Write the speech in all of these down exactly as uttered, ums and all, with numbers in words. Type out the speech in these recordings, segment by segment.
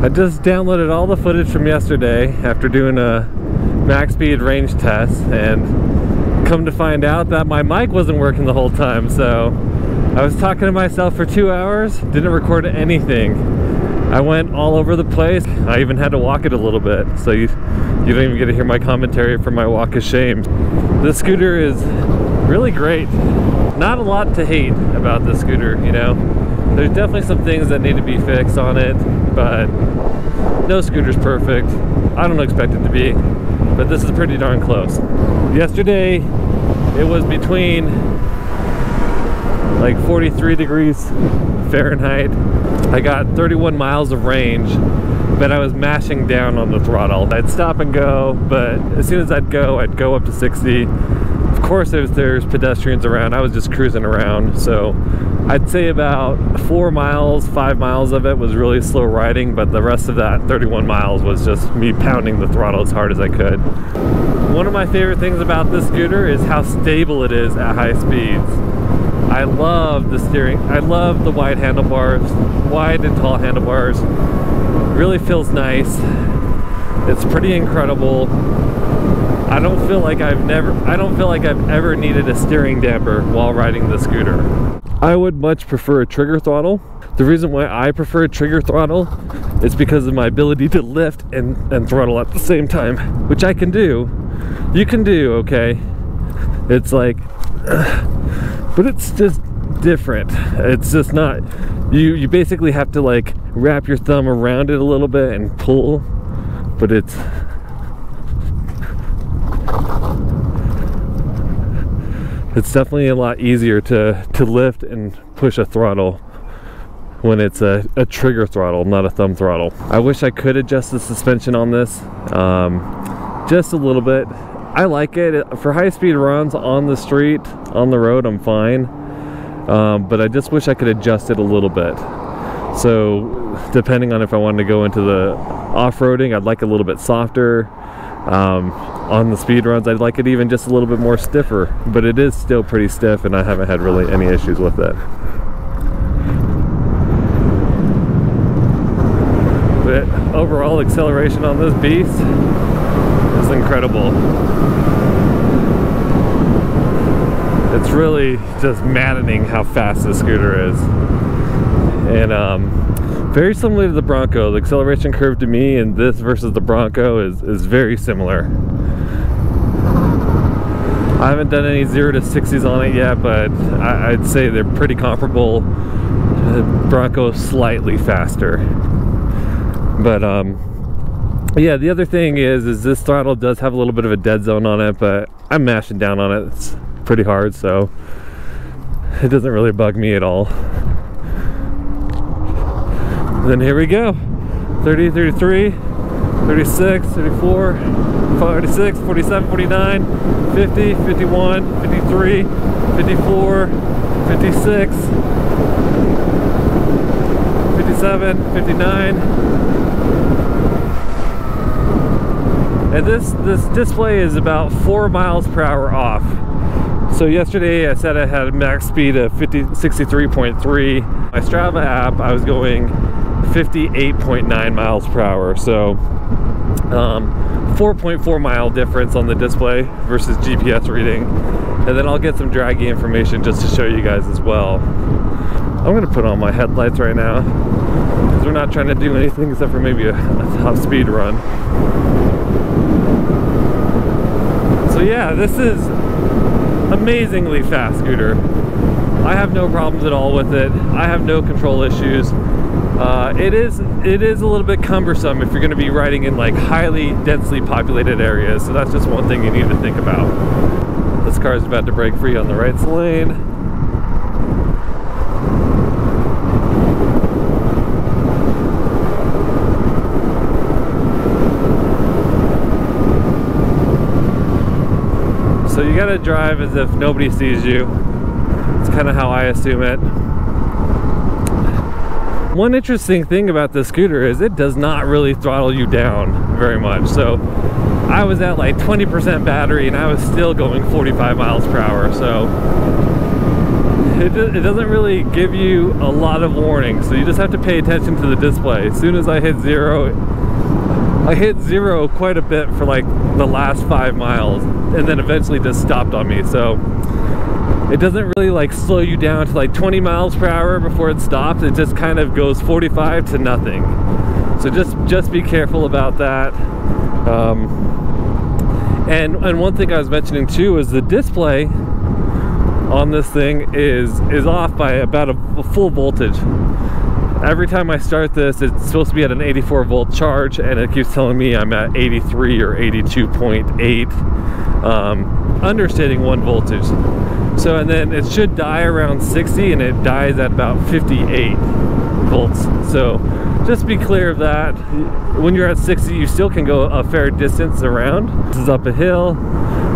I just downloaded all the footage from yesterday after doing a max speed range test, and come to find out that my mic wasn't working the whole time, so I was talking to myself for two hours, didn't record anything. I went all over the place. I even had to walk it a little bit, so you, you don't even get to hear my commentary from my walk of shame. This scooter is really great. Not a lot to hate about this scooter, you know? There's definitely some things that need to be fixed on it, but no scooter's perfect. I don't expect it to be, but this is pretty darn close. Yesterday, it was between like forty-three degrees Fahrenheit. I got thirty-one miles of range, but I was mashing down on the throttle. I'd stop and go, but as soon as I'd go, I'd go up to sixty. Of course, if there's pedestrians around, I was just cruising around, so I'd say about four miles, five miles of it was really slow riding, but the rest of that thirty-one miles was just me pounding the throttle as hard as I could. One of my favorite things about this scooter is how stable it is at high speeds. I love the steering. I love the wide handlebars, wide and tall handlebars. It really feels nice. It's pretty incredible. I don't feel like I've never, I don't feel like I've ever needed a steering damper while riding the scooter. I would much prefer a trigger throttle. The reason why I prefer a trigger throttle is because of my ability to lift and, and throttle at the same time, which I can do. You can do, okay? It's like, but it's just different. It's just not, you, you basically have to like wrap your thumb around it a little bit and pull, but it's, it's definitely a lot easier to, to lift and push a throttle when it's a, a trigger throttle, not a thumb throttle. I wish I could adjust the suspension on this um, just a little bit. I like it. For high-speed runs on the street, on the road, I'm fine. Um, but I just wish I could adjust it a little bit. So depending on if I wanted to go into the off-roading, I'd like it a little bit softer. Um, on the speed runs, I'd like it even just a little bit more stiffer, but it is still pretty stiff and I haven't had really any issues with it. But overall acceleration on this beast is incredible. It's really just maddening how fast this scooter is. And um, very similar to the Bronco. The acceleration curve to me and this versus the Bronco is, is very similar. I haven't done any zero to sixties on it yet, but I, I'd say they're pretty comparable. Bronco slightly faster. But um, yeah, the other thing is, is this throttle does have a little bit of a dead zone on it, but I'm mashing down on it. It's pretty hard, so it doesn't really bug me at all. Then here we go, thirty, thirty-three, thirty-six, thirty-four, thirty-six, forty-seven, forty-nine, fifty, fifty-one, fifty-three, fifty-four, fifty-six, fifty-seven, fifty-nine. And this, this display is about four miles per hour off. So yesterday I said I had a max speed of sixty-three point three. My Strava app, I was going fifty-eight point nine miles per hour. So four point four um, mile difference on the display versus G P S reading. And then I'll get some draggy information just to show you guys as well. I'm gonna put on my headlights right now because we're not trying to do anything except for maybe a, a top speed run. So yeah, this is amazingly fast scooter. I have no problems at all with it. I have no control issues. Uh, it is it is a little bit cumbersome if you're going to be riding in like highly densely populated areas, so that's just one thing you need to think about. This car is about to break free on the right lane. So you gotta drive as if nobody sees you. It's kind of how I assume it. One interesting thing about this scooter is it does not really throttle you down very much. So I was at like twenty percent battery and I was still going forty-five miles per hour. So it, it doesn't really give you a lot of warning, so you just have to pay attention to the display. As soon as I hit zero, I hit zero quite a bit for like the last five miles, and then eventually just stopped on me. So it doesn't really like slow you down to like twenty miles per hour before it stops. It just kind of goes forty-five to nothing. So just just be careful about that. Um, and and one thing I was mentioning too is the display on this thing is is off by about a, a full voltage. Every time I start this, it's supposed to be at an eighty-four volt charge, and it keeps telling me I'm at eighty-three or eighty-two point eight, um, understating one voltage. So, and then it should die around sixty, and it dies at about fifty-eight volts. So just be clear of that. When you're at sixty, you still can go a fair distance around. This is up a hill,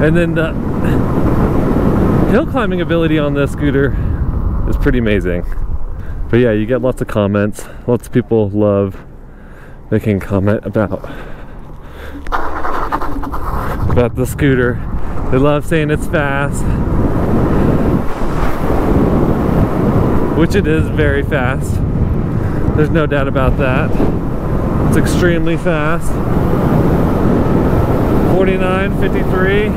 and then the hill climbing ability on this scooter is pretty amazing. But yeah, you get lots of comments. Lots of people love making a comment about about the scooter. They love saying it's fast, which it is very fast. There's no doubt about that. It's extremely fast. forty-nine, fifty-three.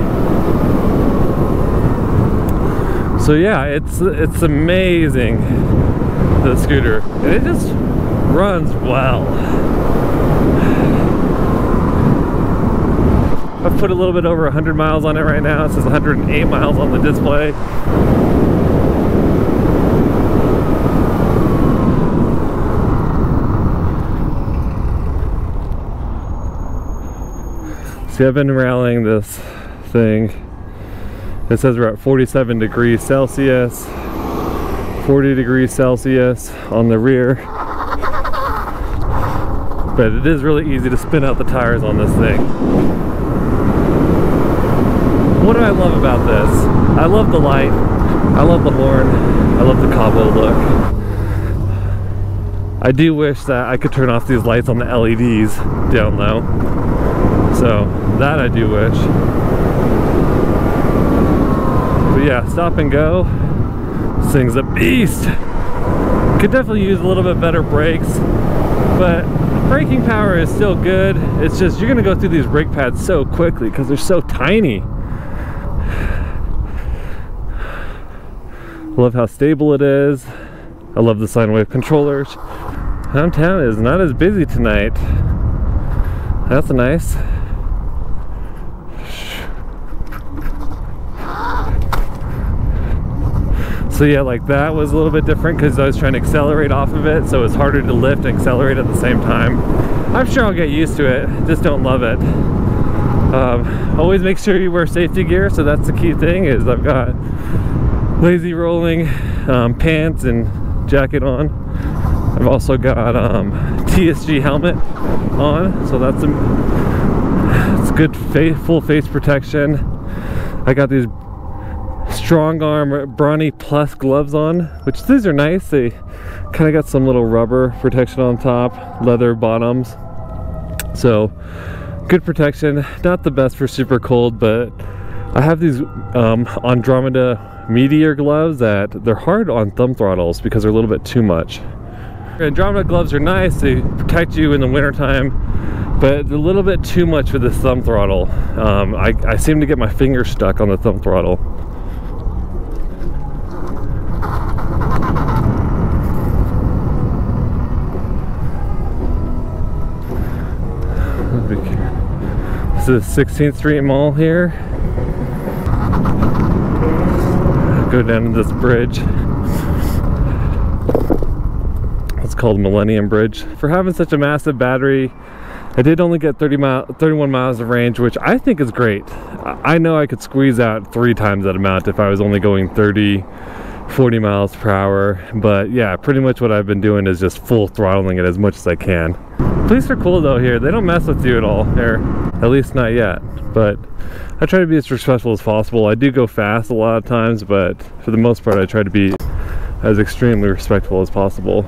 So yeah, it's it's amazing. The scooter, and it just runs well. I've put a little bit over one hundred miles on it right now. It says one hundred eight miles on the display. See, I've been rallying this thing. It says we're at forty-seven degrees Celsius. forty degrees Celsius on the rear, but it is really easy to spin out the tires on this thing. What do I love about this? I love the light, I love the horn, I love the Kaabo look. I do wish that I could turn off these lights on the L E Ds down low, so that I do wish. But yeah, stop and go. This thing's a beast. Could definitely use a little bit better brakes, but braking power is still good. It's just you're gonna go through these brake pads so quickly because they're so tiny. I love how stable it is. I love the sine wave controllers. Downtown is not as busy tonight. That's nice. So yeah, like that was a little bit different because I was trying to accelerate off of it, so it was harder to lift and accelerate at the same time. I'm sure I'll get used to it, just don't love it. Um, always make sure you wear safety gear, so that's the key thing, is I've got lazy rolling um, pants and jacket on. I've also got um, T S G helmet on, so that's a, it's good face, full face protection. I got these Strong Arm Brawny Plus gloves on, which these are nice. They kind of got some little rubber protection on top, leather bottoms, so good protection. Not the best for super cold, but I have these um, Andromeda Meteor gloves that they're hard on thumb throttles because they're a little bit too much. Andromeda gloves are nice, they protect you in the winter time, but a little bit too much for this thumb throttle. Um, I, I seem to get my finger stuck on the thumb throttle. This is the sixteenth street mall here. Go down to this bridge. It's called Millennium Bridge. For having such a massive battery, I did only get thirty-one miles of range, which I think is great. I know I could squeeze out three times that amount if I was only going thirty, forty miles per hour, but yeah, pretty much what I've been doing is just full throttling it as much as I can. Police are cool though here. They don't mess with you at all here. At least not yet, but I try to be as respectful as possible. I do go fast a lot of times, but for the most part I try to be as extremely respectful as possible.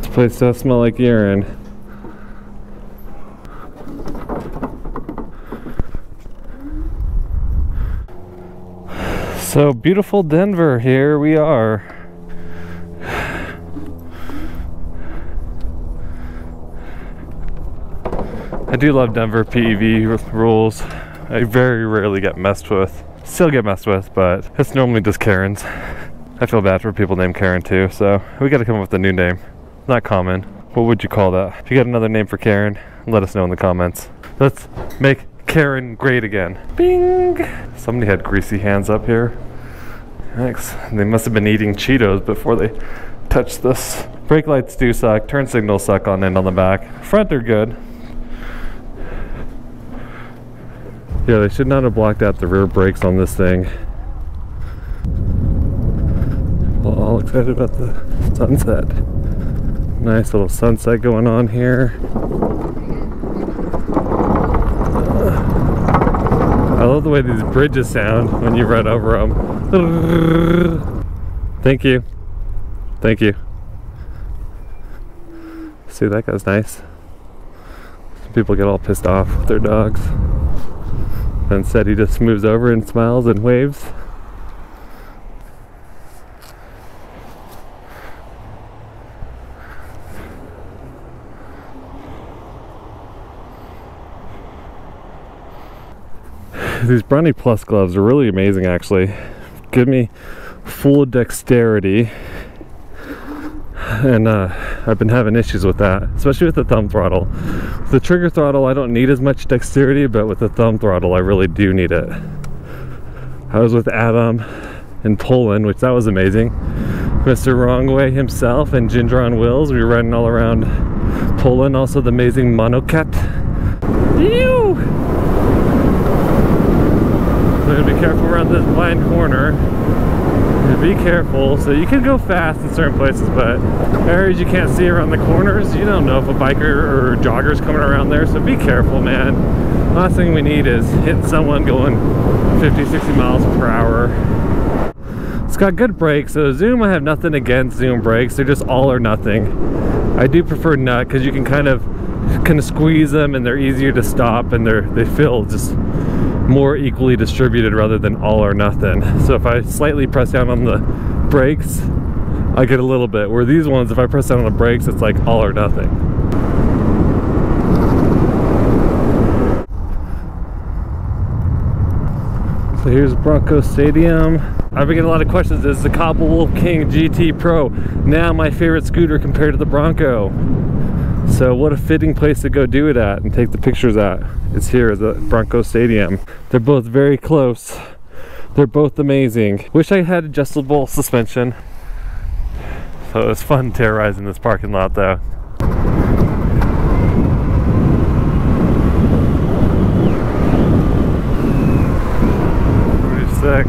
This place does smell like urine. So beautiful Denver, here we are. I do love Denver P E V rules. I very rarely get messed with. Still get messed with, but it's normally just Karens. I feel bad for people named Karen too, so we gotta come up with a new name. Not common. What would you call that? If you got another name for Karen, let us know in the comments. Let's make Karen great again. Bing! Somebody had greasy hands up here. Thanks. They must have been eating Cheetos before they touched this. Brake lights do suck. Turn signals suck on end on the back. Front are good. Yeah, they should not have blocked out the rear brakes on this thing. All excited about the sunset. Nice little sunset going on here. I love the way these bridges sound when you run over them. Thank you. Thank you. See, that guy's nice. Some people get all pissed off with their dogs. Instead, he just moves over and smiles and waves. These Brawny Plus gloves are really amazing, actually. Give me full dexterity, and uh, I've been having issues with that, especially with the thumb throttle. The trigger throttle, I don't need as much dexterity, but with the thumb throttle, I really do need it. I was with Adam in Poland, which that was amazing. Mister Wrongway himself and Ginger on Wheels, we were riding all around Poland. Also the amazing Monocat. Ew! So be careful around this blind corner. Be careful. So you can go fast in certain places, but areas you can't see around the corners, you don't know if a biker or jogger's coming around there, so be careful, man. Last thing we need is hitting someone going fifty, sixty miles per hour. It's got good brakes. So Zoom, I have nothing against Zoom brakes. They're just all or nothing. I do prefer nut because you can kind of kind of squeeze them and they're easier to stop, and they're they feel just more equally distributed rather than all or nothing. So if I slightly press down on the brakes, I get a little bit. Where these ones, if I press down on the brakes, it's like all or nothing. So here's Bronco Stadium. I've been getting a lot of questions. This is the Kaabo Wolf King G T Pro, now my favorite scooter compared to the Bronco. So what a fitting place to go do it at and take the pictures at. It's here at the Bronco Stadium. They're both very close. They're both amazing. Wish I had adjustable suspension. So it was fun terrorizing this parking lot though. forty-six.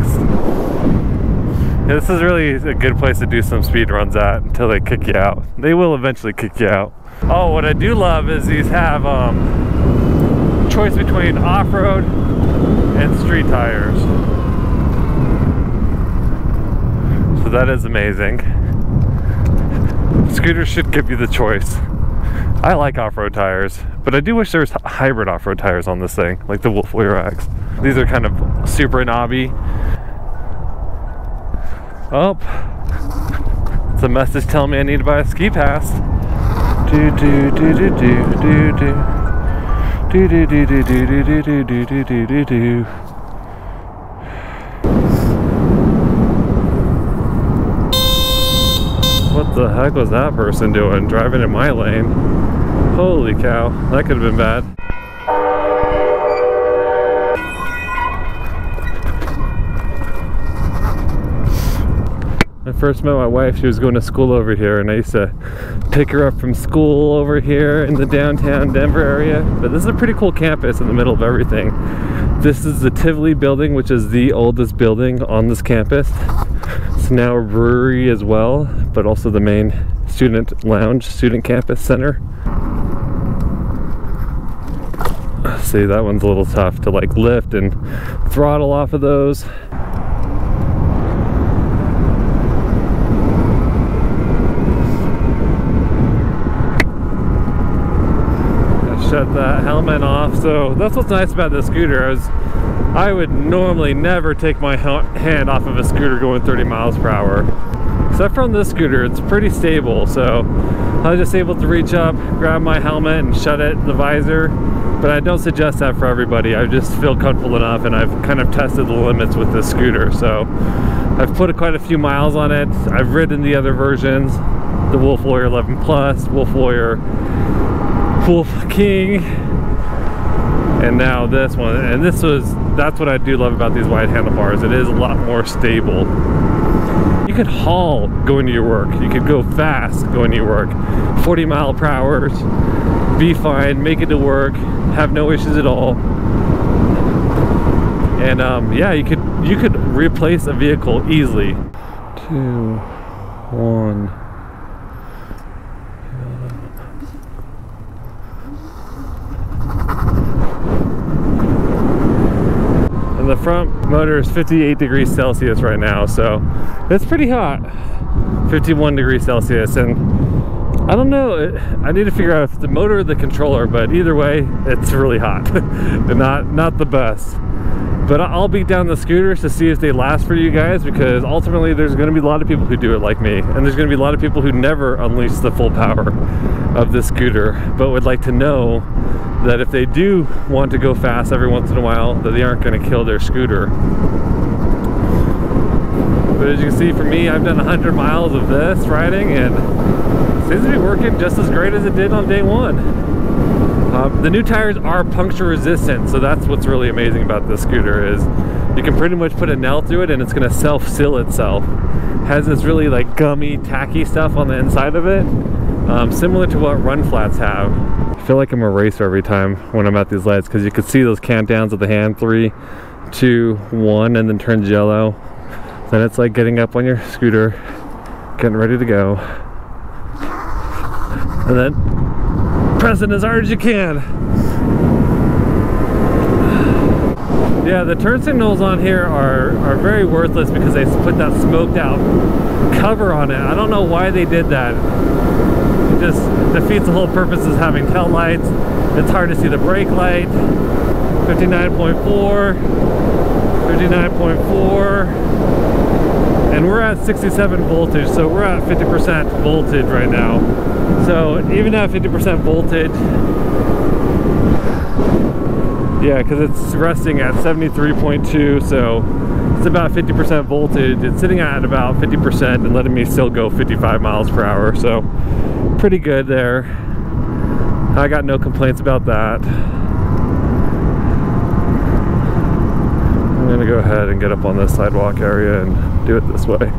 Yeah, this is really a good place to do some speed runs at until they kick you out. They will eventually kick you out. Oh, what I do love is these have um, choice between off-road and street tires. So that is amazing. Scooters should give you the choice. I like off-road tires, but I do wish there was hybrid off-road tires on this thing, like the Wolf Warrior X. These are kind of super knobby. Oh, it's a message telling me I need to buy a ski pass. Do do do do do do do do do do do do do do do do do do. What the heck was that person doing driving in my lane? Holy cow, that could have been bad. When I first met my wife, she was going to school over here, and I used to pick her up from school over here in the downtown Denver area. But this is a pretty cool campus in the middle of everything. This is the Tivoli building, which is the oldest building on this campus. It's now a brewery as well, but also the main student lounge, student campus center. See, that one's a little tough to like lift and throttle off of those. shut the helmet off. So that's what's nice about this scooter, is I would normally never take my hand off of a scooter going thirty miles per hour. Except from this scooter, it's pretty stable. So I was just able to reach up, grab my helmet and shut it, the visor. But I don't suggest that for everybody. I just feel comfortable enough, and I've kind of tested the limits with this scooter. So I've put quite a few miles on it. I've ridden the other versions, the Wolf Warrior eleven plus, Wolf Warrior Wolf King, and now this one. And this was, that's what I do love about these wide handlebars. It is a lot more stable. You could haul going to your work. You could go fast going to your work. forty mile per hour. Be fine, make it to work, have no issues at all. And um, yeah, you could you could replace a vehicle easily. Two, one. And the front motor is fifty-eight degrees Celsius right now, so it's pretty hot. fifty-one degrees Celsius, and I don't know, I need to figure out if it's the motor or the controller, but either way, it's really hot. not, not the best. But I'll beat down the scooters to see if they last for you guys, because ultimately there's going to be a lot of people who do it like me. And there's going to be a lot of people who never unleash the full power of this scooter, but would like to know that if they do want to go fast every once in a while, that they aren't going to kill their scooter. But as you can see, for me, I've done one hundred miles of this riding, and seems to be working just as great as it did on day one. Um, the new tires are puncture resistant, so that's what's really amazing about this scooter, is you can pretty much put a nail through it and it's going to self-seal itself. It has this really like gummy, tacky stuff on the inside of it, um, similar to what run flats have. I feel like I'm a racer every time when I'm at these lights, because you can see those countdowns of the hand, three, two, one, and then turns yellow. Then it's like getting up on your scooter, getting ready to go. And then pressing as hard as you can. Yeah, the turn signals on here are, are very worthless because they put that smoked out cover on it. I don't know why they did that. It just defeats the whole purpose of having tail lights. It's hard to see the brake light. fifty-nine point four, fifty-nine point four. And we're at sixty-seven voltage, so we're at fifty percent voltage right now. So even at fifty percent voltage, yeah, because it's resting at seventy-three point two, so it's about fifty percent voltage. It's sitting at about fifty percent and letting me still go fifty-five miles per hour, so pretty good there. I got no complaints about that. I'm gonna go ahead and get up on this sidewalk area and do it this way.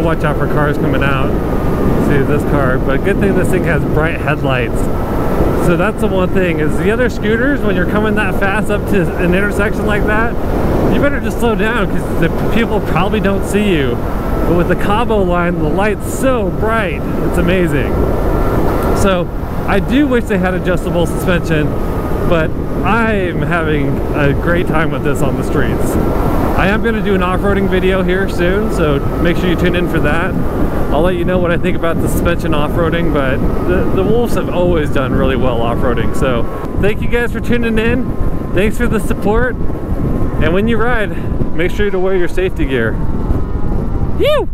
Watch out for cars coming out. See this car, but good thing this thing has bright headlights. So that's the one thing, is the other scooters, when you're coming that fast up to an intersection like that, you better just slow down because the people probably don't see you. But with the Kaabo line, the light's so bright, it's amazing. So I do wish they had adjustable suspension, but I'm having a great time with this on the streets. I am going to do an off-roading video here soon, so make sure you tune in for that. I'll let you know what I think about the suspension off-roading, but the, the Wolves have always done really well off-roading. So thank you guys for tuning in. Thanks for the support. And when you ride, make sure to wear your safety gear. Phew!